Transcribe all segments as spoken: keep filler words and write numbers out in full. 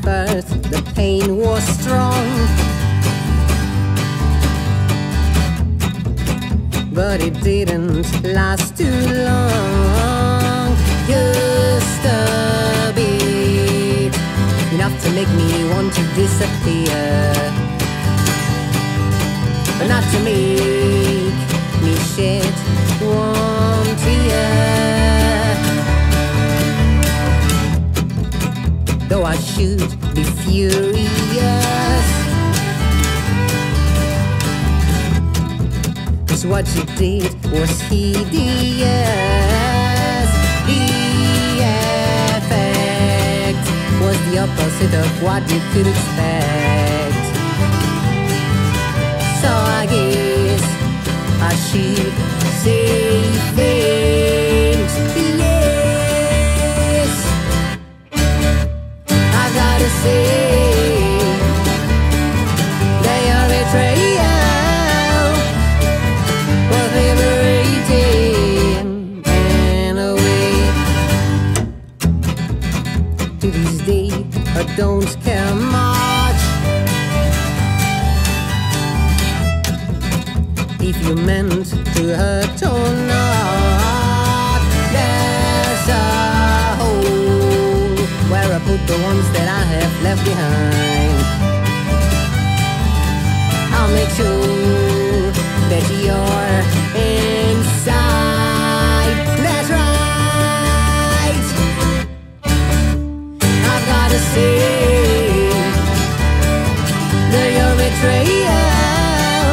birth, the pain was strong, but it didn't last too long. Just a bit, enough to make me want to disappear, but not to make me shed one tear. Though I should be furious, cause what you did was hideous. The effect was the opposite of what you could expect. So I guess I should say things. They are betrayal, but they were eating and away. To this day, I don't care much if you meant to hurt or not. There's a hole where I put the ones that I have left behind. I'll make sure that you're inside. That's right. I've gotta say that your betrayal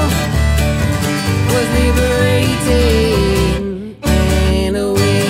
was liberating in a way.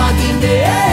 Fucking day.